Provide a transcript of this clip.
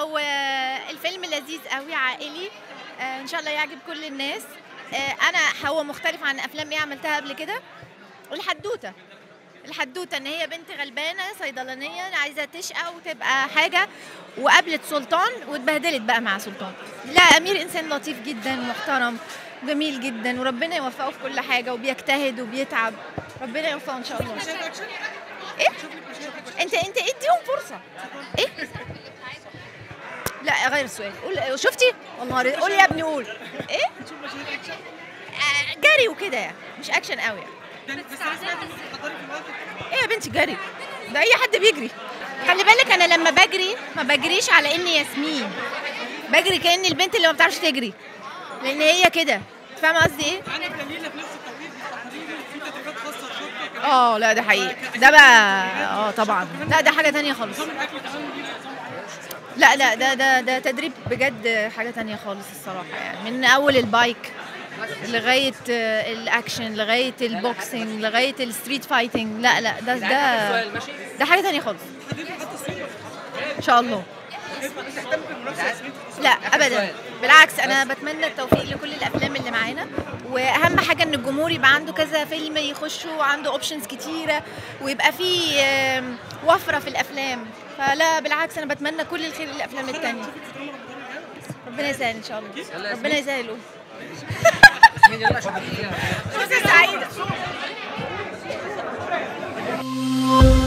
هو الفيلم لذيذ قوي عائلي، ان شاء الله يعجب كل الناس. انا هو مختلف عن افلام ايه عملتها قبل كده. الحدوته ان هي بنت غلبانه صيدلانيه عايزه تشقى وتبقى حاجه، وقابلت سلطان واتبهدلت بقى مع سلطان. لا، امير انسان لطيف جدا، محترم، جميل جدا، وربنا يوفقه في كل حاجه، وبيجتهد وبيتعب، ربنا يوفقه ان شاء الله. ايه انت اديهم فرصه. ايه؟ لا غير السؤال، قول شفتي؟ والله قول يا ابني قول. ايه؟ جري وكده يعني، مش اكشن قوي يعني. بس ايه يا بنتي جري؟ ده اي حد بيجري. خلي بالك انا لما بجري ما بجريش على اني ياسمين، بجري كاني البنت اللي ما بتعرفش تجري، لان هي كده. فاهمه قصدي ايه؟ عندك تمييل في نفس التوقيت في تدريبات خاصه لشركه. لا ده حقيقي، ده بقى طبعا، لا ده حاجه ثانيه خالص. لا ده تدريب بجد، حاجه ثانيه خالص الصراحه يعني، من اول البايك لغايه الاكشن لغايه البوكسنج لغايه الستريت فايتنج. لا ده حاجه ثانيه خالص ان شاء الله. لا ابدا بالعكس، انا بتمنى التوفيق لكل الافلام اللي معانا، واهم حاجه ان الجمهور يبقى عنده كذا فيلم يخشوا، وعنده اوبشنز كتيره، ويبقى فيه وفره في الافلام. فلا بالعكس، انا بتمنى كل الخير للافلام الثانيه. ربنا يسهل ان شاء الله، ربنا يسهل. فرصة سعيدة.